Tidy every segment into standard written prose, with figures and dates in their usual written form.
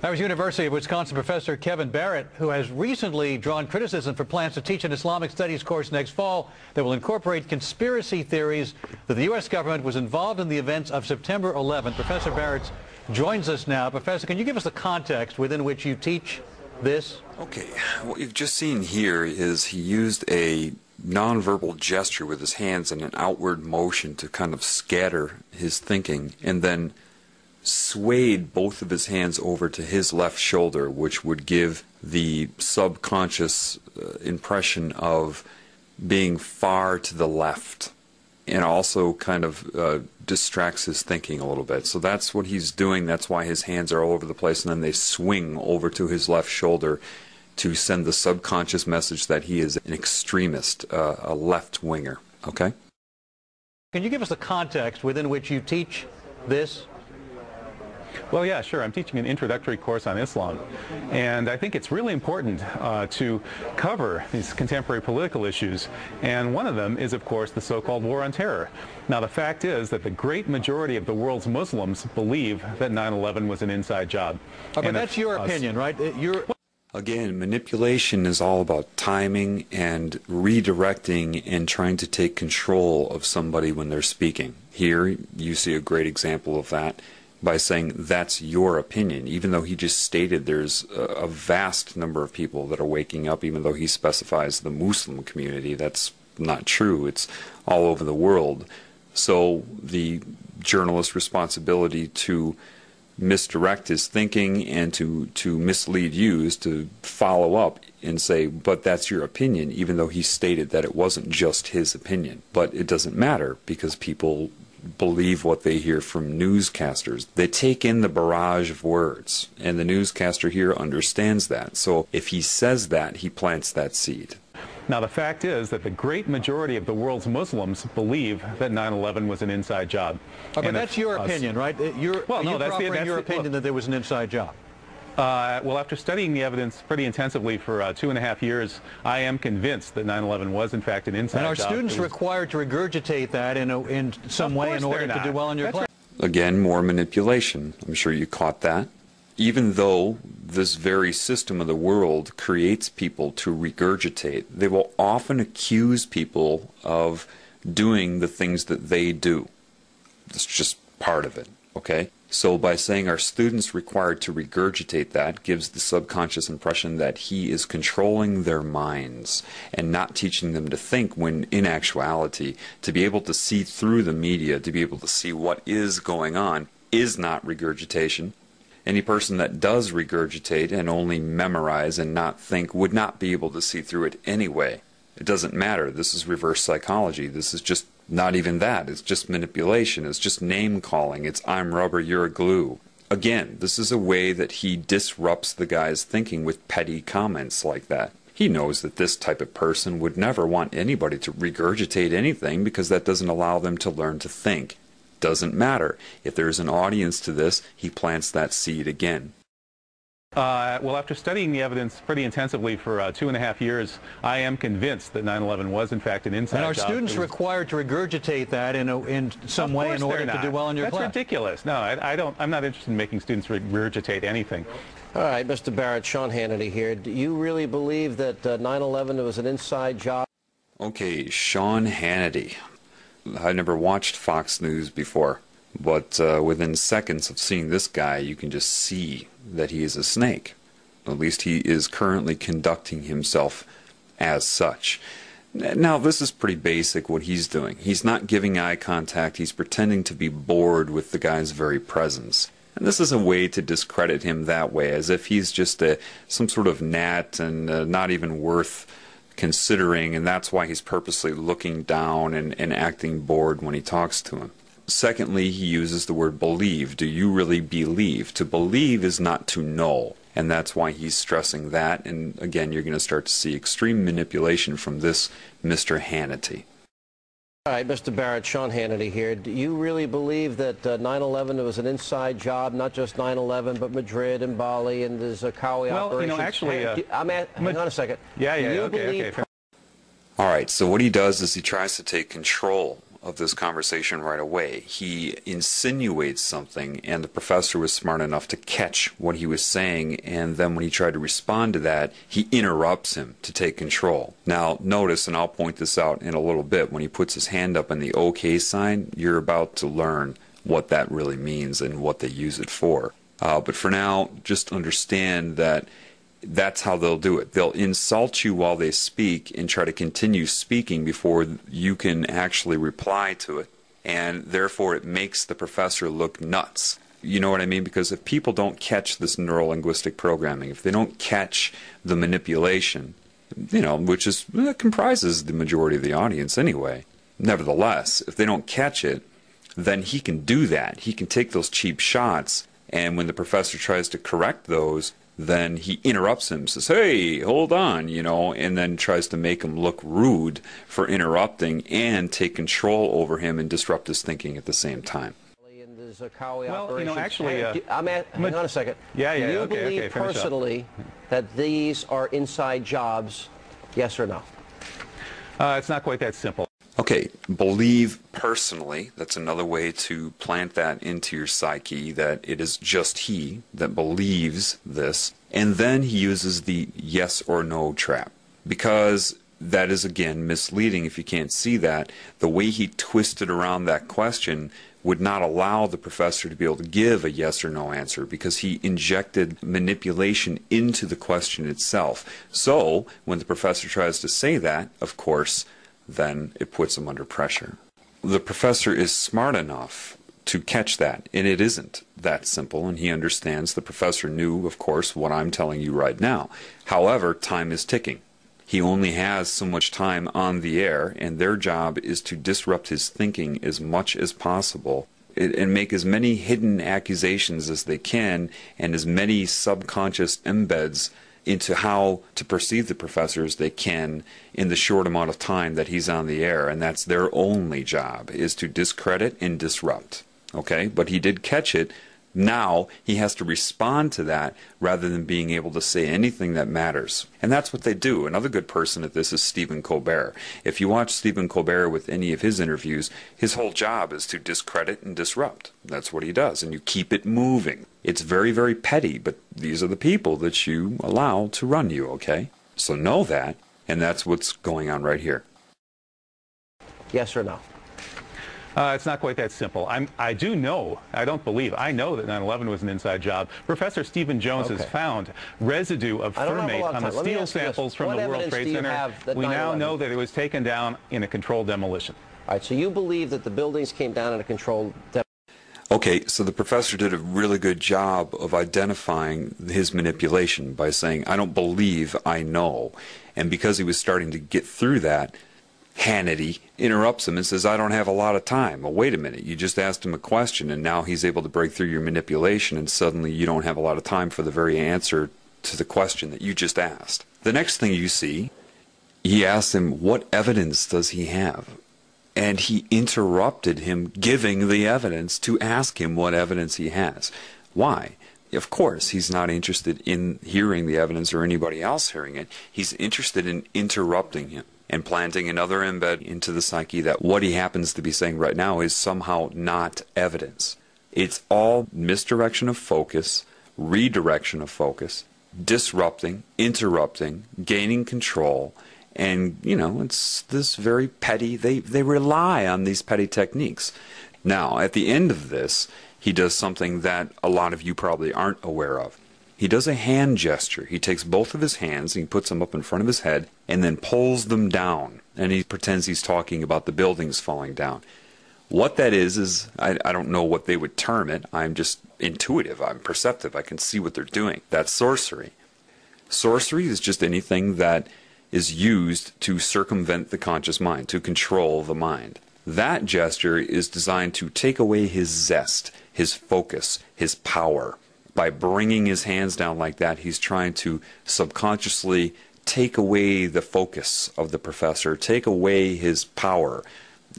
That was University of Wisconsin professor Kevin Barrett, who has recently drawn criticism for plans to teach an Islamic studies course next fall that will incorporate conspiracy theories that the U.S. government was involved in the events of September 11th. Professor Barrett joins us now. Professor, can you give us the context within which you teach this? Okay. What you've just seen here is he used a nonverbal gesture with his hands and an outward motion to kind of scatter his thinking, and then swayed both of his hands over to his left shoulder, which would give the subconscious impression of being far to the left, and also kind of distracts his thinking a little bit. So that's what he's doing. That's why his hands are all over the place, and then they swing over to his left shoulder to send the subconscious message that he is an extremist, a left-winger. Okay? Can you give us the context within which you teach this? Well, yeah, sure. I'm teaching an introductory course on Islam, and I think it's really important to cover these contemporary political issues, and one of them is, of course, the so-called war on terror. Now, the fact is that the great majority of the world's Muslims believe that 9/11 was an inside job. Okay, but that's your opinion, right? Again, manipulation is all about timing and redirecting and trying to take control of somebody when they're speaking. Here, you see a great example of that, by saying that's your opinion, even though he just stated there's a vast number of people that are waking up, even though he specifies the Muslim community. That's not true. It's all over the world. So the journalist's responsibility to misdirect his thinking and to mislead you is to follow up and say, but that's your opinion, even though he stated that it wasn't just his opinion. But it doesn't matter, because people believe what they hear from newscasters. They take in the barrage of words, and the newscaster here understands that. So if he says that, he plants that seed. Now, the fact is that the great majority of the world's Muslims believe that 9/11 was an inside job. Okay, but that's your opinion, right? Well, that's your opinion that there was an inside job. Well, after studying the evidence pretty intensively for 2.5 years, I am convinced that 9/11 was, in fact, an inside job. And are students required to regurgitate that in some way in order to do well in your class? Again, more manipulation. I'm sure you caught that. Even though this very system of the world creates people to regurgitate, they will often accuse people of doing the things that they do. That's just part of it, okay? So by saying our students required to regurgitate that gives the subconscious impression that he is controlling their minds and not teaching them to think, when in actuality, to be able to see through the media, to be able to see what is going on, is not regurgitation. Any person that does regurgitate and only memorize and not think would not be able to see through it anyway. It doesn't matter. This is reverse psychology. This is just not even that. It's just manipulation. It's just name-calling. It's I'm rubber, you're glue. Again, this is a way that he disrupts the guy's thinking with petty comments like that. He knows that this type of person would never want anybody to regurgitate anything, because that doesn't allow them to learn to think. Doesn't matter. If there is an audience to this, he plants that seed again. Well, after studying the evidence pretty intensively for 2.5 years, I am convinced that 9/11 was, in fact, an inside job. And are students required to regurgitate that in some way in order to do well in your class? That's ridiculous. No, I'm not interested in making students regurgitate anything. All right, Mr. Barrett, Sean Hannity here. Do you really believe that 9/11 was an inside job? Okay, Sean Hannity. I never watched Fox News before, but within seconds of seeing this guy, you can just see that he is a snake. At least he is currently conducting himself as such. Now, this is pretty basic what he's doing. He's not giving eye contact. He's pretending to be bored with the guy's very presence. And this is a way to discredit him that way, as if he's just some sort of gnat and not even worth considering, and that's why he's purposely looking down and acting bored when he talks to him. Secondly, he uses the word believe. Do you really believe? To believe is not to know, and that's why he's stressing that. And again, you're going to start to see extreme manipulation from this Mr. Hannity. All right, Mr. Barrett, Sean Hannity here. Do you really believe that 9/11 was an inside job, not just 9/11, but Madrid and Bali and the Zarqawi operations? Well, actually... hang on a second. Yeah, okay. All right, so what he does is he tries to take control of this conversation right away. He insinuates something, and the professor was smart enough to catch what he was saying, and then when he tried to respond to that, he interrupts him to take control. Now, notice, and I'll point this out in a little bit, when he puts his hand up in the OK sign, you're about to learn what that really means and what they use it for. But for now, just understand that that's how they'll do it. They'll insult you while they speak and try to continue speaking before you can actually reply to it. And therefore, it makes the professor look nuts. You know what I mean? Because if people don't catch this neurolinguistic programming, if they don't catch the manipulation, you know, which is comprises the majority of the audience anyway, nevertheless, if they don't catch it, then he can do that. He can take those cheap shots, and when the professor tries to correct those, then he interrupts him, says, hey, hold on, you know, and then tries to make him look rude for interrupting and take control over him and disrupt his thinking at the same time. Well, you know, actually, hang on a second. Do you believe personally that these are inside jobs, yes or no? It's not quite that simple. Okay, believe personally, that's another way to plant that into your psyche, that it is just he that believes this. And then he uses the yes or no trap, because that is, again, misleading if you can't see that. The way he twisted around that question would not allow the professor to be able to give a yes or no answer, because he injected manipulation into the question itself. So when the professor tries to say that, of course, then it puts him under pressure. The professor is smart enough to catch that, and it isn't that simple, and he understands. The professor knew, of course, what I'm telling you right now. However, time is ticking. He only has so much time on the air, and their job is to disrupt his thinking as much as possible and make as many hidden accusations as they can and as many subconscious embeds into how to perceive the professor as they can in the short amount of time that he's on the air. And that's their only job, is to discredit and disrupt. Okay, but he did catch it. Now he has to respond to that rather than being able to say anything that matters. And that's what they do. Another good person at this is Stephen Colbert. If you watch Stephen Colbert with any of his interviews, his whole job is to discredit and disrupt. That's what he does, and you keep it moving. It's very, very petty, but these are the people that you allow to run you, okay? So know that, and that's what's going on right here. Yes or no? It's not quite that simple. I do know, I don't believe, I know that 9/11 was an inside job. Professor Stephen Jones has found residue of thermate on the steel samples from the World Trade Center. We now know that it was taken down in a controlled demolition. All right, so you believe that the buildings came down in a controlled demolition. Okay, so the professor did a really good job of identifying his manipulation by saying, I don't believe, I know. And because he was starting to get through that, Hannity interrupts him and says, I don't have a lot of time. Well, wait a minute, you just asked him a question, and now he's able to break through your manipulation, and suddenly you don't have a lot of time for the very answer to the question that you just asked. The next thing you see, he asked him, what evidence does he have? And he interrupted him giving the evidence to ask him what evidence he has. Why? Of course, he's not interested in hearing the evidence or anybody else hearing it. He's interested in interrupting him and planting another embed into the psyche that what he happens to be saying right now is somehow not evidence. It's all misdirection of focus, redirection of focus, disrupting, interrupting, gaining control, and, you know, it's this very petty, they rely on these petty techniques. Now, at the end of this, he does something that a lot of you probably aren't aware of. He does a hand gesture. He takes both of his hands and he puts them up in front of his head and then pulls them down. And he pretends he's talking about the buildings falling down. What that is I don't know what they would term it. I'm just intuitive. I'm perceptive. I can see what they're doing. That's sorcery. Sorcery is just anything that is used to circumvent the conscious mind, to control the mind. That gesture is designed to take away his zest, his focus, his power. By bringing his hands down like that, he's trying to subconsciously take away the focus of the professor, take away his power.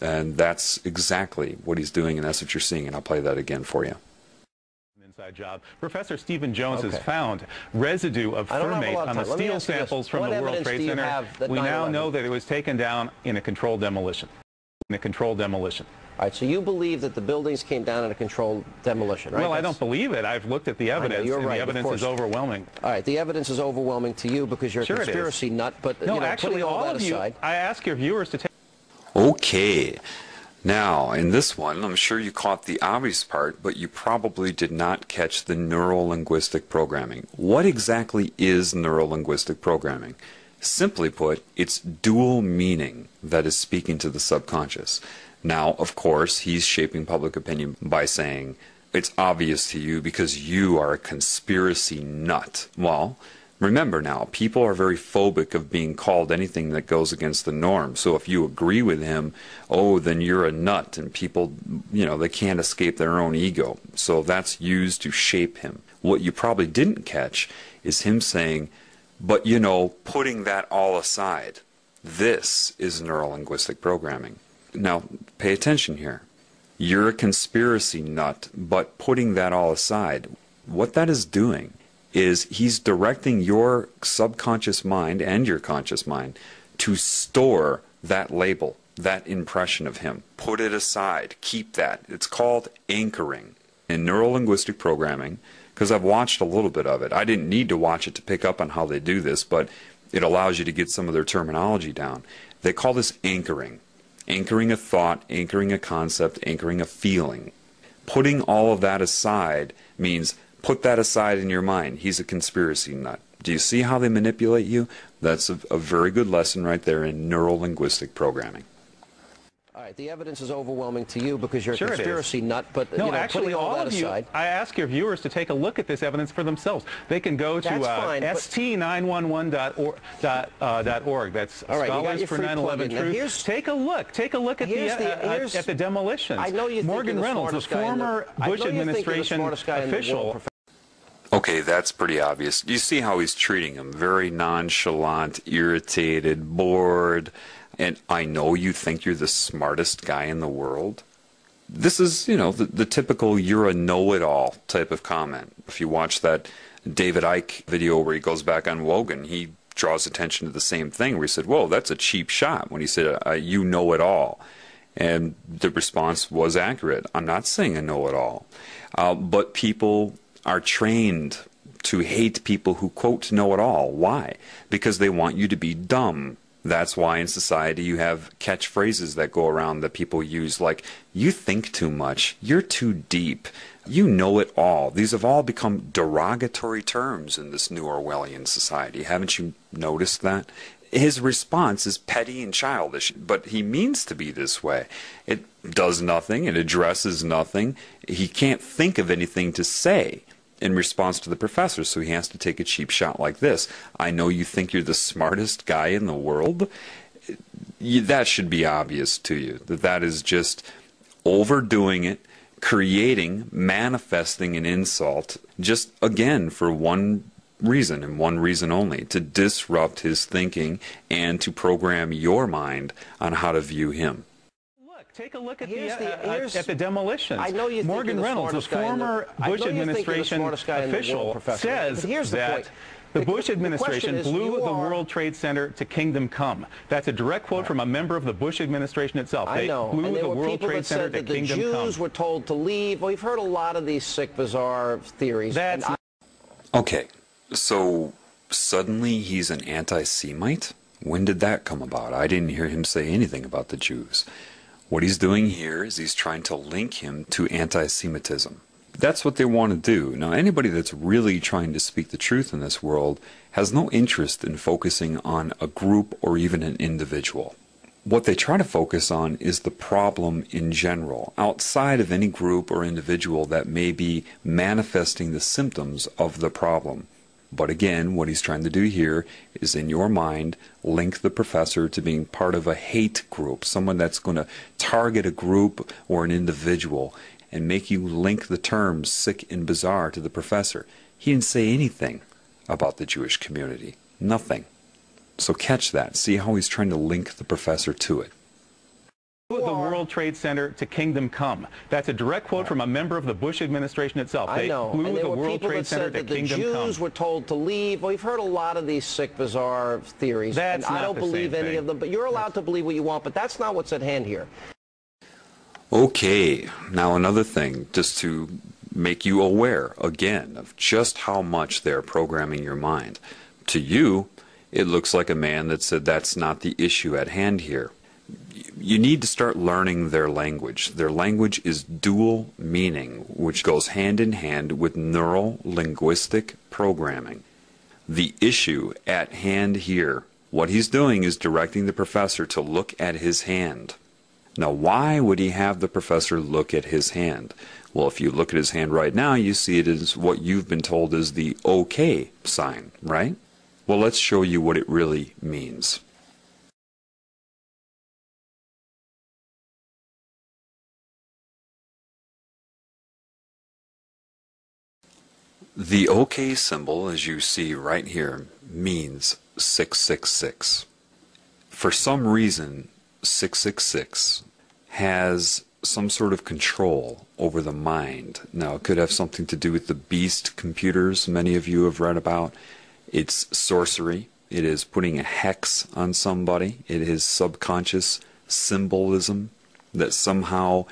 And that's exactly what he's doing, and that's what you're seeing. And I'll play that again for you. Inside job. Professor Stephen Jones has found residue of thermate on the steel samples from the World Trade Center. We now know that it was taken down in a controlled demolition. the controlled demolition. All right, so you believe that the buildings came down in a controlled demolition, right? Well, I don't believe it. I've looked at the evidence, and the evidence is overwhelming. All right, the evidence is overwhelming to you because you're a conspiracy nut, but no, actually, all of you, I ask your viewers to take... Okay. Now, in this one, I'm sure you caught the obvious part, but you probably did not catch the neuro-linguistic programming. What exactly is neuro-linguistic programming? Simply put, it's dual meaning that is speaking to the subconscious. Now, of course, he's shaping public opinion by saying, it's obvious to you because you are a conspiracy nut. Well, remember now, people are very phobic of being called anything that goes against the norm. So if you agree with him, oh, then you're a nut, and people, you know, they can't escape their own ego. So that's used to shape him. What you probably didn't catch is him saying, but, you know, putting that all aside, this is neurolinguistic programming. Now, pay attention here. You're a conspiracy nut, but putting that all aside, what that is doing is he's directing your subconscious mind and your conscious mind to store that label, that impression of him. Put it aside. Keep that. It's called anchoring. In neurolinguistic programming, because I've watched a little bit of it. I didn't need to watch it to pick up on how they do this, but it allows you to get some of their terminology down. They call this anchoring. Anchoring a thought, anchoring a concept, anchoring a feeling. Putting all of that aside means put that aside in your mind. He's a conspiracy nut. Do you see how they manipulate you? That's a very good lesson right there in neurolinguistic programming. All right, the evidence is overwhelming to you because you're a conspiracy nut, but no, actually, all of you, I ask your viewers to take a look at this evidence for themselves. They can go to st911.org. That's Scholars for 9/11 Truth. Take a look at the demolition. Morgan Reynolds, a former Bush administration official. Okay, that's pretty obvious. You see how he's treating him? Very nonchalant, irritated, bored. And I know you think you're the smartest guy in the world. This is, you know, the typical you're a know-it-all type of comment. If you watch that David Icke video where he goes back on Wogan, he draws attention to the same thing where he said, whoa, that's a cheap shot when he said, you know it all. And the response was accurate. I'm not saying I know it all. But people are trained to hate people who, quote, know it all. Why? Because they want you to be dumb. That's why in society you have catchphrases that go around that people use like, you think too much, you're too deep, you know it all. These have all become derogatory terms in this new Orwellian society. Haven't you noticed that? His response is petty and childish, but he means to be this way. It does nothing, it addresses nothing, he can't think of anything to say in response to the professor, so he has to take a cheap shot like this. I know you think you're the smartest guy in the world. That should be obvious to you, that that is just overdoing it, creating, manifesting an insult, just again for one reason and one reason only, to disrupt his thinking and to program your mind on how to view him. Take a look at the demolition. Morgan Reynolds, a former Bush administration official, says that the Bush administration blew the World Trade Center to kingdom come. That's a direct quote from a member of the Bush administration itself. They blew the World Trade Center to kingdom come. The Jews were told to leave. Well, we've heard a lot of these sick, bizarre theories. Okay, so suddenly he's an anti-Semite? When did that come about? I didn't hear him say anything about the Jews. What he's doing here is he's trying to link him to anti-Semitism. That's what they want to do. Now, anybody that's really trying to speak the truth in this world has no interest in focusing on a group or even an individual. What they try to focus on is the problem in general, outside of any group or individual that may be manifesting the symptoms of the problem. But again, what he's trying to do here is, in your mind, link the professor to being part of a hate group, someone that's going to target a group or an individual and make you link the terms sick and bizarre to the professor. He didn't say anything about the Jewish community. Nothing. So catch that. See how he's trying to link the professor to it. The World Trade Center to kingdom come. That's a direct quote from a member of the Bush administration itself. They blew the World Trade Center to kingdom come. The Jews were told to leave. Well, we've heard a lot of these sick, bizarre theories. I don't believe any of them, but you're allowed to believe what you want, but that's not what's at hand here. Okay, now another thing, just to make you aware again of just how much they're programming your mind. To you, it looks like a man that said that's not the issue at hand here. You need to start learning their language. Their language is dual meaning, which goes hand in hand with neuro-linguistic programming. The issue at hand here, what he's doing is directing the professor to look at his hand. Now, why would he have the professor look at his hand? Well, if you look at his hand right now, you see it as what you've been told is the okay sign, right? Well, let's show you what it really means. The OK symbol, as you see right here, means 666. For some reason, 666 has some sort of control over the mind. Now, it could have something to do with the beast computers many of you have read about. It's sorcery. It is putting a hex on somebody. It is subconscious symbolism that somehow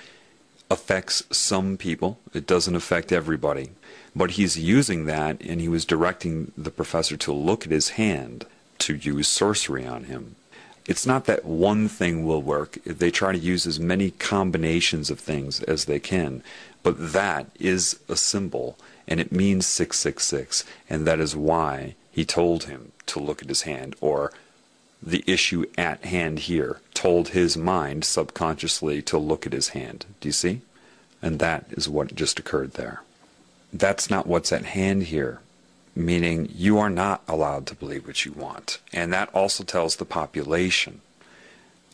affects some people. It doesn't affect everybody. But he's using that, and he was directing the professor to look at his hand to use sorcery on him. It's not that one thing will work. They try to use as many combinations of things as they can. But that is a symbol, and it means 666, and that is why he told him to look at his hand, or the issue at hand here told his mind subconsciously to look at his hand. Do you see? And that is what just occurred there. That's not what's at hand here, meaning you are not allowed to believe what you want. And that also tells the population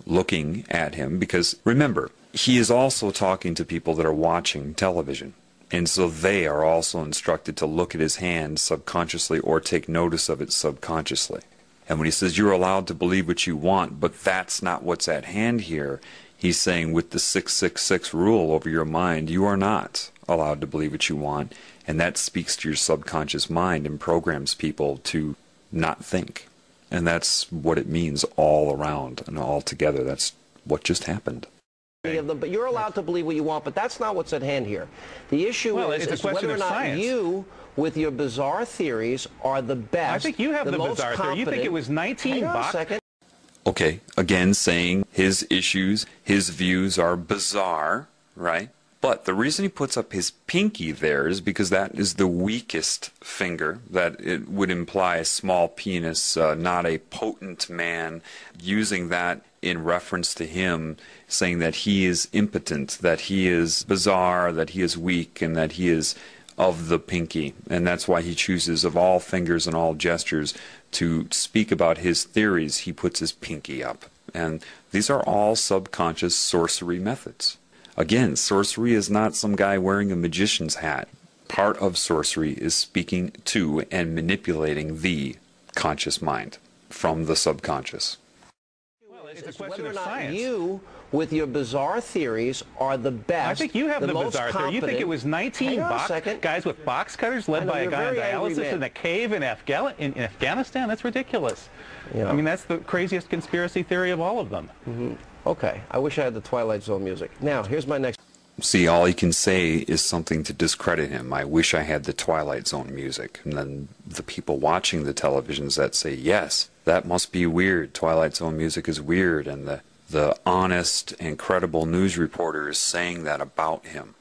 looking at him, because remember, he is also talking to people that are watching television. And so they are also instructed to look at his hand subconsciously or take notice of it subconsciously. And when he says you're allowed to believe what you want, but that's not what's at hand here, he's saying with the 666 rule over your mind, you are not allowed to believe what you want, and that speaks to your subconscious mind and programs people to not think. And that's what it means all around and all together. That's what just happened. Of them, but you're allowed to believe what you want, but that's not what's at hand here. The issue is whether or not science. You, with your bizarre theories, are the best. I think you have the bizarre theory. You think it was 19 bucks. Okay, again saying his issues, his views are bizarre, right? But the reason he puts up his pinky there is because that is the weakest finger. That it would imply a small penis, not a potent man, using that in reference to him, saying that he is impotent, that he is bizarre, that he is weak, and that he is of the pinky. And that's why he chooses, of all fingers and all gestures, to speak about his theories. He puts his pinky up. And these are all subconscious sorcery methods. Again, sorcery is not some guy wearing a magician's hat. Part of sorcery is speaking to and manipulating the conscious mind from the subconscious. Well, it's whether or not science. You, with your bizarre theories, are the best. I think you have the bizarre theory. You think it was 19 guys with box cutters led by a guy on dialysis in a cave in Afghanistan? That's ridiculous. Yeah. I mean, that's the craziest conspiracy theory of all of them. Mm-hmm. Okay, I wish I had the Twilight Zone music. Now, here's my next... See, all he can say is something to discredit him. I wish I had the Twilight Zone music. And then the people watching the televisions that say, yes, that must be weird. Twilight Zone music is weird. And the honest and credible news reporter is saying that about him.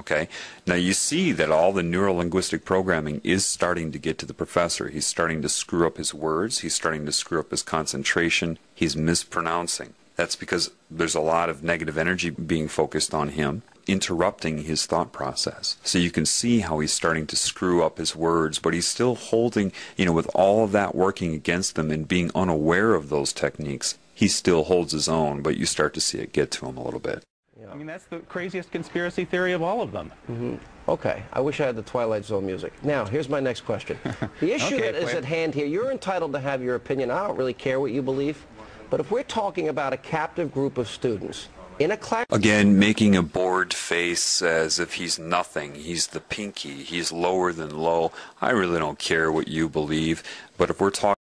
Okay? Now, you see that all the neuro-linguistic programming is starting to get to the professor. He's starting to screw up his words. He's starting to screw up his concentration. He's mispronouncing. That's because there's a lot of negative energy being focused on him, interrupting his thought process. So you can see how he's starting to screw up his words, but he's still holding, you know, with all of that working against them and being unaware of those techniques, he still holds his own, but you start to see it get to him a little bit. Yeah. I mean, that's the craziest conspiracy theory of all of them. Mm-hmm. Okay, I wish I had the Twilight Zone music. Now, here's my next question. The issue okay, that is at hand here, you're entitled to have your opinion. I don't really care what you believe. But if we're talking about a captive group of students in a class... Again, making a bored face as if he's nothing, he's the pinky, he's lower than low. I really don't care what you believe, but if we're talking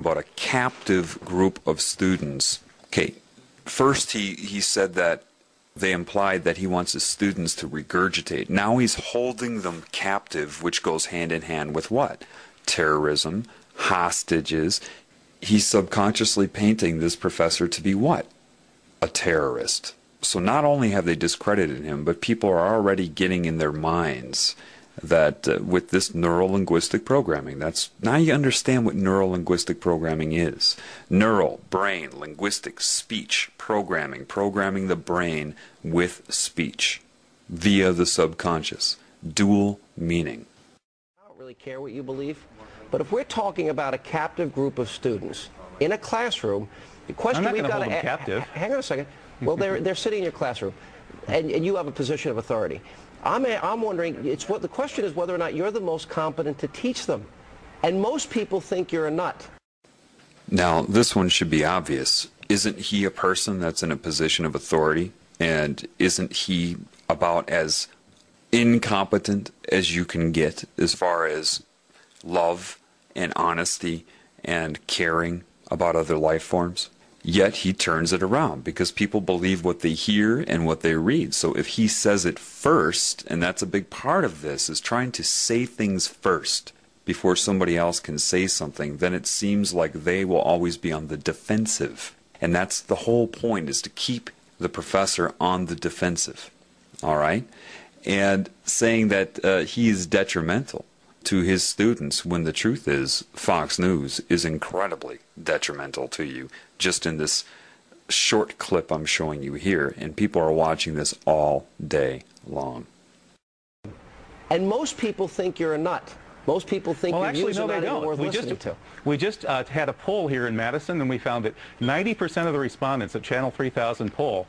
about a captive group of students... Okay, first he said that They implied that he wants his students to regurgitate. Now he's holding them captive, which goes hand in hand with what? Terrorism, hostages. He's subconsciously painting this professor to be what? A terrorist. So not only have they discredited him, but people are already getting in their minds that with this neurolinguistic programming, now you understand what neurolinguistic programming is. Neural, brain, linguistic, speech, programming the brain with speech via the subconscious. Dual meaning. I don't really care what you believe, but if we're talking about a captive group of students in a classroom, the question we've got to ask. Hang on a second. Well, they're sitting in your classroom, and you have a position of authority. I'm wondering, the question is whether or not you're the most competent to teach them. And most people think you're a nut. Now, this one should be obvious. Isn't he a person that's in a position of authority? And isn't he about as incompetent as you can get as far as love and honesty and caring about other life forms? Yet he turns it around because people believe what they hear and what they read. So if he says it first, and that's a big part of this, is trying to say things first before somebody else can say something, then it seems like they will always be on the defensive. And that's the whole point, is to keep the professor on the defensive. All right? And saying that he is detrimental to his students, when the truth is Fox News is incredibly detrimental to you, just in this short clip I'm showing you here, and people are watching this all day long. And most people think you're a nut. Most people think We just had a poll here in Madison, and we found that 90% of the respondents at Channel 3000 poll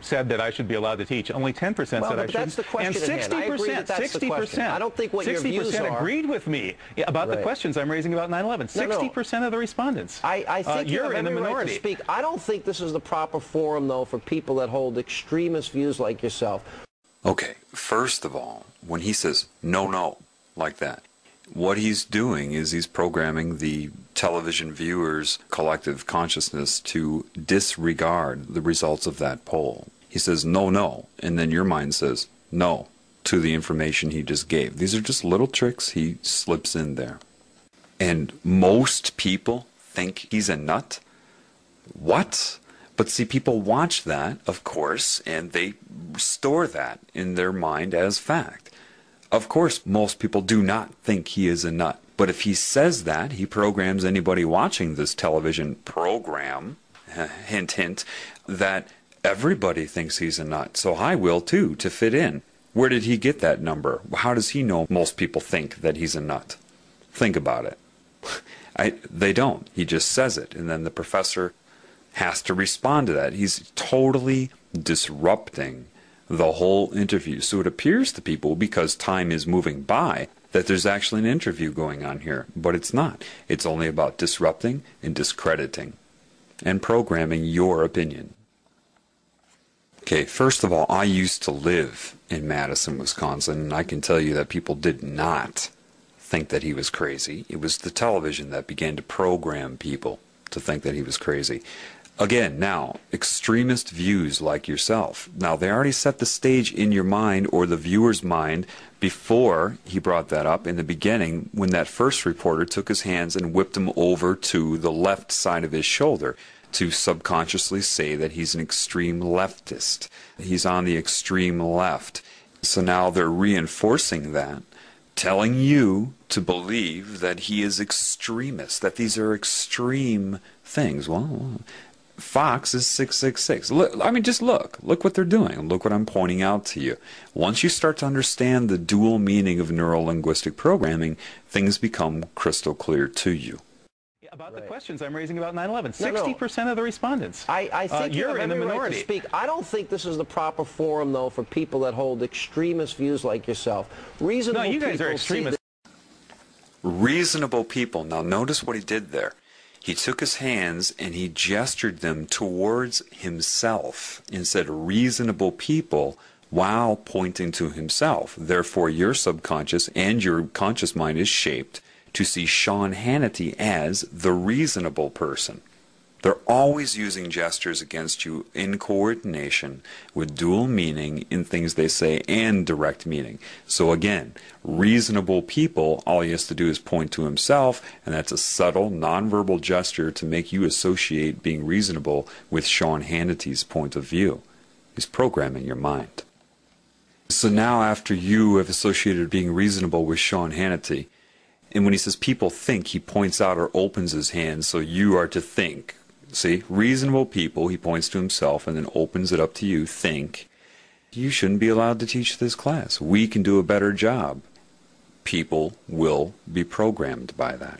said that I should be allowed to teach. Only 10% said I shouldn't. And 60%, I don't think what your views are. 60% agreed with me about the questions I'm raising about 9/11. 60% of the respondents. I think you're in the minority. Right to speak. I don't think this is the proper forum, though, for people that hold extremist views like yourself. Okay, first of all, when he says no, no, like that, what he's doing is he's programming the television viewers' collective consciousness to disregard the results of that poll. He says no, no, and then your mind says no to the information he just gave. These are just little tricks he slips in there. And most people think he's a nut? What? But see, people watch that, of course, and they store that in their mind as fact. Of course, most people do not think he is a nut. But if he says that, he programs anybody watching this television program, hint, hint, that everybody thinks he's a nut. So I will, too, to fit in. Where did he get that number? How does he know most people think that he's a nut? Think about it. They don't. He just says it, and then the professor has to respond to that. He's totally disrupting the whole interview. So it appears to people, because time is moving by, that there's actually an interview going on here, but it's not. It's only about disrupting and discrediting and programming your opinion. Okay, first of all, I used to live in Madison, Wisconsin, and I can tell you that people did not think that he was crazy. It was the television that began to program people to think that he was crazy. Again, now, extremist views like yourself. Now, they already set the stage in your mind or the viewer's mind before he brought that up in the beginning, when that first reporter took his hands and whipped him over to the left side of his shoulder to subconsciously say that he's an extreme leftist. He's on the extreme left. So now they're reinforcing that, telling you to believe that he is extremist, that these are extreme things. Well, Fox is 666. Look, I mean, just look. Look what they're doing. Look what I'm pointing out to you. Once you start to understand the dual meaning of neurolinguistic programming, things become crystal clear to you. About the questions I'm raising about 9/11, 60% of the respondents. I think you're in the minority. Right to speak. I don't think this is the proper forum, though, for people that hold extremist views like yourself. Reasonable. No, you guys are extremists. Reasonable people. Now, notice what he did there. He took his hands and he gestured them towards himself and said reasonable people while pointing to himself. Therefore, your subconscious and your conscious mind is shaped to see Sean Hannity as the reasonable person. They're always using gestures against you in coordination with dual meaning in things they say and direct meaning. So again, reasonable people, all he has to do is point to himself, and that's a subtle nonverbal gesture to make you associate being reasonable with Sean Hannity's point of view. He's programming your mind. So now after you have associated being reasonable with Sean Hannity, and when he says people think, he points out or opens his hand, so you are to think. See, reasonable people, he points to himself and then opens it up to you, think. You shouldn't be allowed to teach this class. We can do a better job. People will be programmed by that.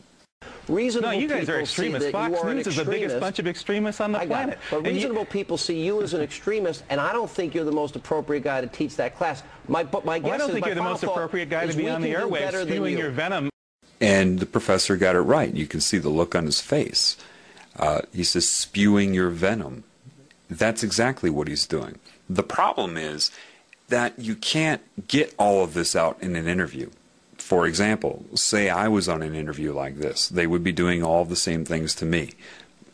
Reasonable no, you guys are extremists. Fox News is the biggest bunch of extremists on the planet. But reasonable people see you as an extremist, and I don't think you're the most appropriate guy to teach that class. I don't think you're the most appropriate guy to be on the airwaves spewing your venom. And the professor got it right. You can see the look on his face. He says, spewing your venom. That's exactly what he's doing. The problem is that you can't get all of this out in an interview. For example, say I was on an interview like this. They would be doing all the same things to me.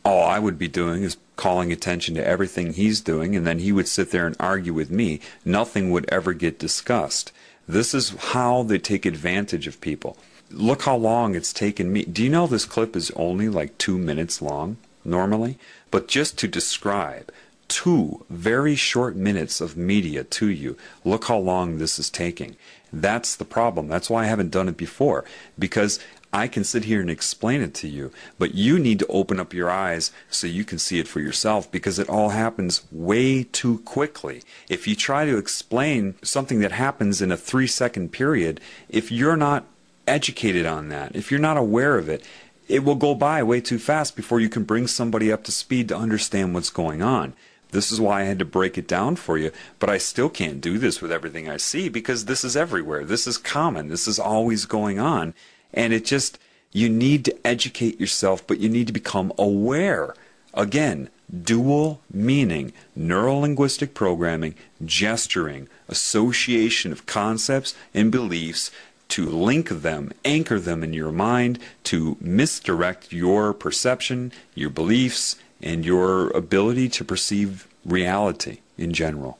All I would be doing is calling attention to everything he's doing, and then he would sit there and argue with me. Nothing would ever get discussed. This is how they take advantage of people. Look how long it's taken me. Do you know this clip is only like 2 minutes long normally? But just to describe 2 very short minutes of media to you, look how long this is taking. That's the problem. That's why I haven't done it before, because I can sit here and explain it to you, but you need to open up your eyes so you can see it for yourself, because it all happens way too quickly. If you try to explain something that happens in a 3-second period, if you're not educated on that, if you're not aware of it, it will go by way too fast before you can bring somebody up to speed to understand what's going on. This is why I had to break it down for you, but I still can't do this with everything I see, because this is everywhere. This is common. This is always going on. And it just, you need to educate yourself, but you need to become aware. Again, dual meaning, neurolinguistic programming, gesturing, association of concepts and beliefs, to link them, anchor them in your mind, to misdirect your perception, your beliefs, and your ability to perceive reality in general.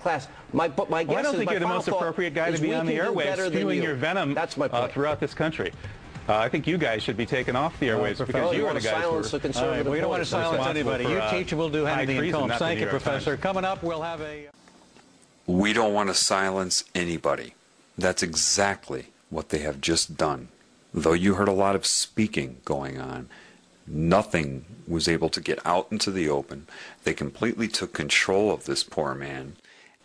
Class, I don't think you're the most appropriate guy to be on the airwaves spewing your venom throughout this country. I think you guys should be taken off the airwaves, because you are the guys who are... We don't want to silence anybody. Your teacher will do anything in Combs. Thank you, Professor. Coming up, we'll have a... We don't want to silence anybody. That's exactly what they have just done. Though you heard a lot of speaking going on, nothing was able to get out into the open. They completely took control of this poor man,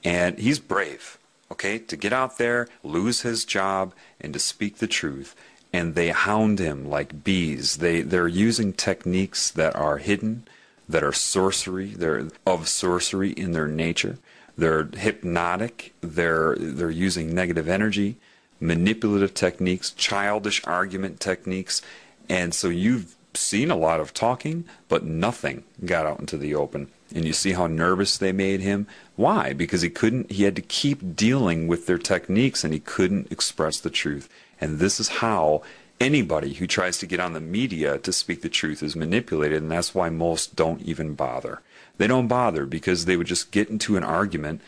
and he's brave, okay, to get out there, lose his job, and to speak the truth. And they hound him like bees. They're using techniques that are hidden, that are sorcery, they're of sorcery in their nature. They're hypnotic, they're using negative energy, manipulative techniques, childish argument techniques, and so you've seen a lot of talking, but nothing got out into the open. And you see how nervous they made him. Why? Because he had to keep dealing with their techniques, and he couldn't express the truth. And this is how anybody who tries to get on the media to speak the truth is manipulated, and that's why most don't even bother. They don't bother because they would just get into an argument.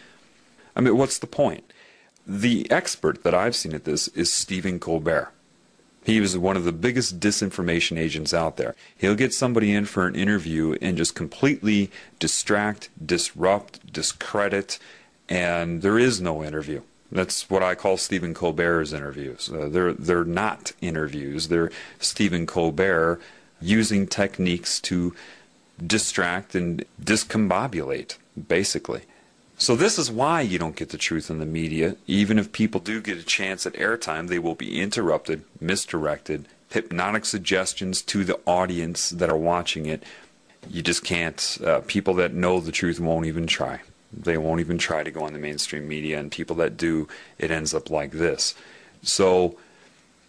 I mean, what's the point? The expert that I've seen at this is Stephen Colbert. He was one of the biggest disinformation agents out there. He'll get somebody in for an interview and just completely distract, disrupt, discredit, and there is no interview. That's what I call Stephen Colbert's interviews. They're not interviews. They're Stephen Colbert using techniques to distract and discombobulate, basically. So this is why you don't get the truth in the media. Even if people do get a chance at airtime, they will be interrupted, misdirected, hypnotic suggestions to the audience that are watching it. You just can't. People that know the truth won't even try. They won't even try to go on the mainstream media, and people that do, it ends up like this. So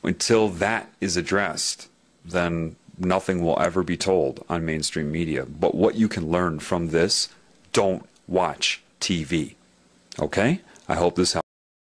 until that is addressed, then nothing will ever be told on mainstream media. But what you can learn from this, don't watch TV. Okay? I hope this helps.